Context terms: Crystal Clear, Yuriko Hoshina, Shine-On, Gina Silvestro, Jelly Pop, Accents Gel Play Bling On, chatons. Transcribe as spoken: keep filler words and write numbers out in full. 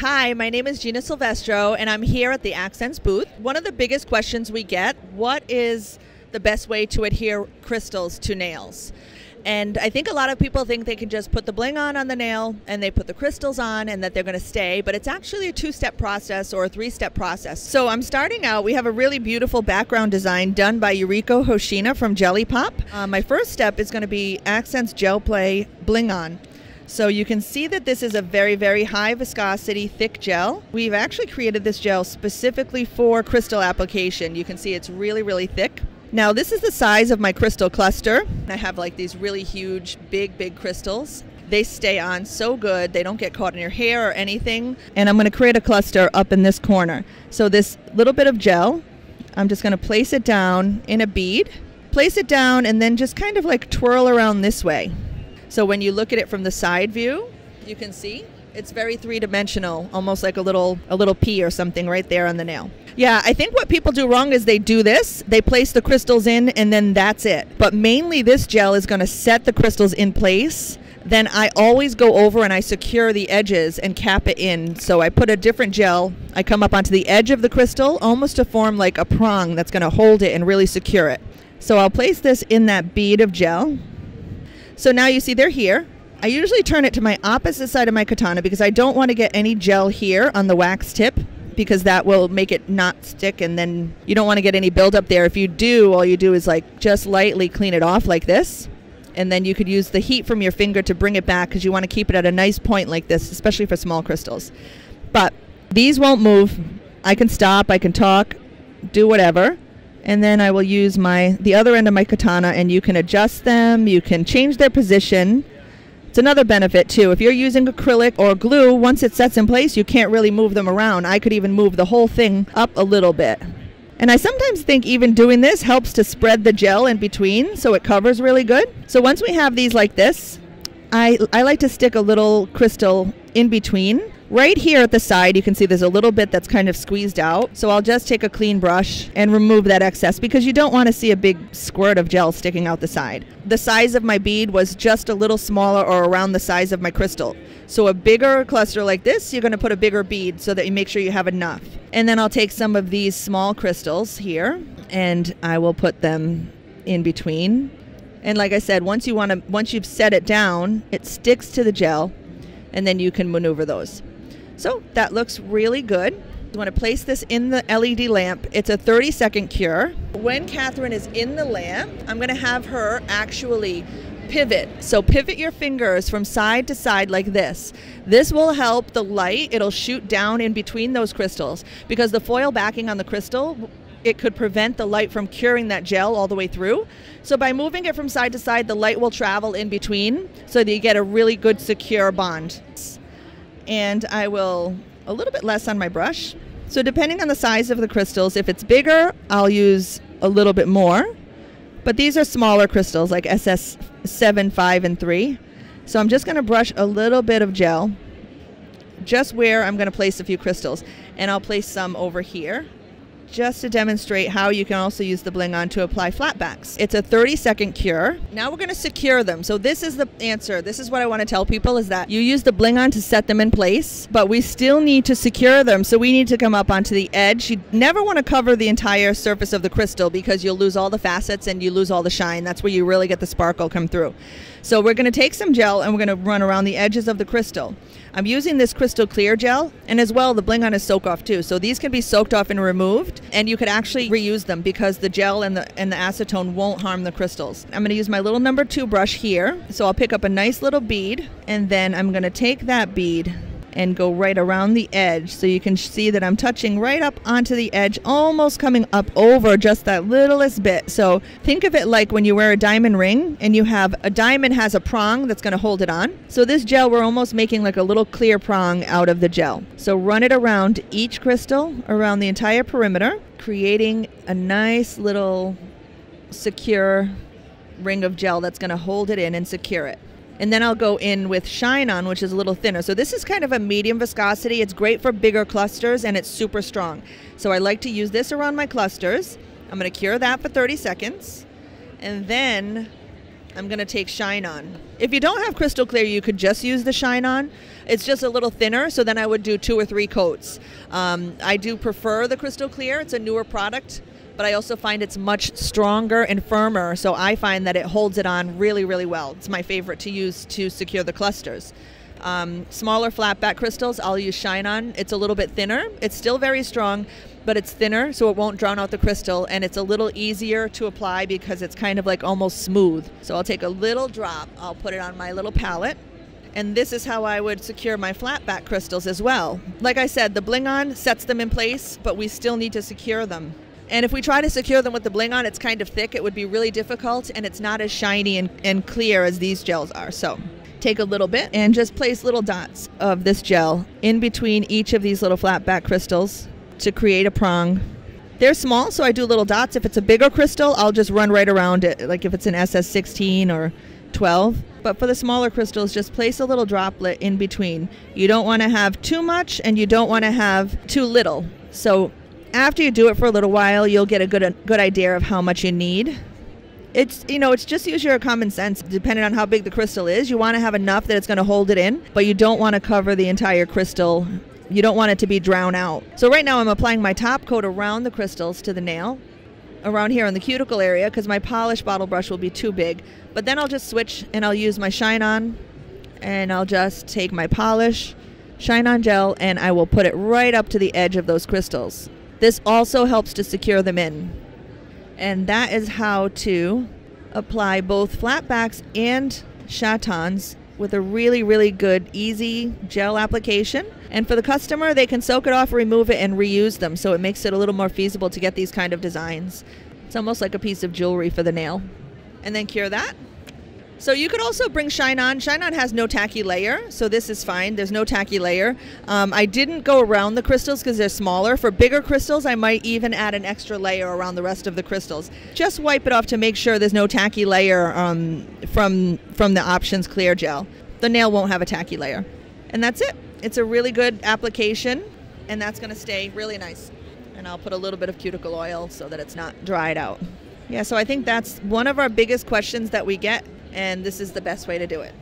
Hi, my name is Gina Silvestro, and I'm here at the Accents booth. One of the biggest questions we get, what is the best way to adhere crystals to nails? And I think a lot of people think they can just put the bling on on the nail and they put the crystals on and that they're going to stay, but it's actually a two-step process or a three-step process. So I'm starting out, we have a really beautiful background design done by Yuriko Hoshina from Jelly Pop. Uh, my first step is going to be Accents Gel Play Bling On. So you can see that this is a very, very high viscosity, thick gel. We've actually created this gel specifically for crystal application. You can see it's really, really thick. Now this is the size of my crystal cluster. I have like these really huge, big, big crystals. They stay on so good, they don't get caught in your hair or anything. And I'm gonna create a cluster up in this corner. So this little bit of gel, I'm just gonna place it down in a bead. Place it down and then just kind of like twirl around this way. So when you look at it from the side view, you can see it's very three-dimensional, almost like a little a little pea or something right there on the nail. Yeah, I think what people do wrong is they do this, they place the crystals in, and then that's it. But mainly this gel is going to set the crystals in place. Then I always go over and I secure the edges and cap it in. So I put a different gel, I come up onto the edge of the crystal, almost to form like a prong that's going to hold it and really secure it. So I'll place this in that bead of gel. So now you see they're here. I usually turn it to my opposite side of my katana because I don't want to get any gel here on the wax tip, because that will make it not stick, and then you don't want to get any buildup there. If you do, all you do is like just lightly clean it off like this, and then you could use the heat from your finger to bring it back, because you want to keep it at a nice point like this, especially for small crystals. But these won't move. I can stop, I can talk, do whatever, and then I will use my the other end of my katana, and you can adjust them, you can change their position. It's another benefit too. If you're using acrylic or glue, once it sets in place, you can't really move them around. I could even move the whole thing up a little bit. And I sometimes think even doing this helps to spread the gel in between so it covers really good. So once we have these like this, I, I like to stick a little crystal in between. Right here at the side, you can see there's a little bit that's kind of squeezed out. So I'll just take a clean brush and remove that excess, because you don't want to see a big squirt of gel sticking out the side. The size of my bead was just a little smaller, or around the size of my crystal. So a bigger cluster like this, you're going to put a bigger bead so that you make sure you have enough. And then I'll take some of these small crystals here and I will put them in between. And like I said, once you want to, once you've set it down, it sticks to the gel, and then you can maneuver those. So that looks really good. You want to place this in the L E D lamp. It's a thirty second cure. When Catherine is in the lamp, I'm going to have her actually pivot. So pivot your fingers from side to side like this. This will help the light. It'll shoot down in between those crystals, because the foil backing on the crystal, it could prevent the light from curing that gel all the way through. So by moving it from side to side, the light will travel in between so that you get a really good secure bond. And I will a little bit less on my brush. So depending on the size of the crystals, if it's bigger, I'll use a little bit more. But these are smaller crystals, like S S seven, five, and three. So I'm just gonna brush a little bit of gel just where I'm gonna place a few crystals. And I'll place some over here, just to demonstrate how you can also use the Bling On to apply flatbacks. It's a thirty second cure. Now we're going to secure them. So this is the answer. This is what I want to tell people, is that you use the Bling On to set them in place, but we still need to secure them. So we need to come up onto the edge. You never want to cover the entire surface of the crystal, because you'll lose all the facets and you lose all the shine. That's where you really get the sparkle come through. So we're going to take some gel and we're going to run around the edges of the crystal. I'm using this Crystal Clear gel, and as well the Bling On is soak off too. So these can be soaked off and removed. And you could actually reuse them, because the gel and the, and the acetone won't harm the crystals. I'm going to use my little number two brush here. So I'll pick up a nice little bead, and then I'm going to take that bead and go right around the edge. So you can see that I'm touching right up onto the edge, almost coming up over just that littlest bit. So think of it like when you wear a diamond ring and you have a diamond has a prong that's going to hold it on. So this gel, we're almost making like a little clear prong out of the gel. So run it around each crystal, around the entire perimeter, creating a nice little secure ring of gel that's going to hold it in and secure it. And then I'll go in with Shine On, which is a little thinner. So this is kind of a medium viscosity. It's great for bigger clusters, and it's super strong. So I like to use this around my clusters. I'm gonna cure that for thirty seconds. And then I'm gonna take Shine On. If you don't have Crystal Clear, you could just use the Shine On. It's just a little thinner, so then I would do two or three coats. Um, I do prefer the Crystal Clear. It's a newer product, but I also find it's much stronger and firmer, so I find that it holds it on really, really well. It's my favorite to use to secure the clusters. Um, smaller flat back crystals, I'll use Shine On. It's a little bit thinner. It's still very strong, but it's thinner, so it won't drown out the crystal, and it's a little easier to apply because it's kind of like almost smooth. So I'll take a little drop, I'll put it on my little palette, and this is how I would secure my flat back crystals as well. Like I said, the Bling On sets them in place, but we still need to secure them. And if we try to secure them with the Bling On, it's kind of thick, it would be really difficult, and it's not as shiny and, and clear as these gels are. So take a little bit and just place little dots of this gel in between each of these little flat back crystals to create a prong. They're small, so I do little dots. If it's a bigger crystal, I'll just run right around it, like if it's an S S sixteen or twelve. But for the smaller crystals, just place a little droplet in between. You don't want to have too much and you don't want to have too little. So after you do it for a little while, you'll get a good, a good idea of how much you need. It's, you know, it's just use your common sense. Depending on how big the crystal is, you want to have enough that it's going to hold it in, but you don't want to cover the entire crystal. You don't want it to be drowned out. So right now I'm applying my top coat around the crystals to the nail, around here in the cuticle area, because my polish bottle brush will be too big. But then I'll just switch and I'll use my Shine On, and I'll just take my polish, Shine On gel, and I will put it right up to the edge of those crystals. This also helps to secure them in. And that is how to apply both flatbacks and chatons with a really, really good, easy gel application. And for the customer, they can soak it off, remove it, and reuse them. So it makes it a little more feasible to get these kind of designs. It's almost like a piece of jewelry for the nail. And then cure that. So you could also bring Shine On. Shine On has no tacky layer, so this is fine. There's no tacky layer. Um, I didn't go around the crystals because they're smaller. For bigger crystals, I might even add an extra layer around the rest of the crystals. Just wipe it off to make sure there's no tacky layer um, from, from the Options Clear Gel. The nail won't have a tacky layer. And that's it. It's a really good application, and that's going to stay really nice. And I'll put a little bit of cuticle oil so that it's not dried out. Yeah, so I think that's one of our biggest questions that we get. And this is the best way to do it.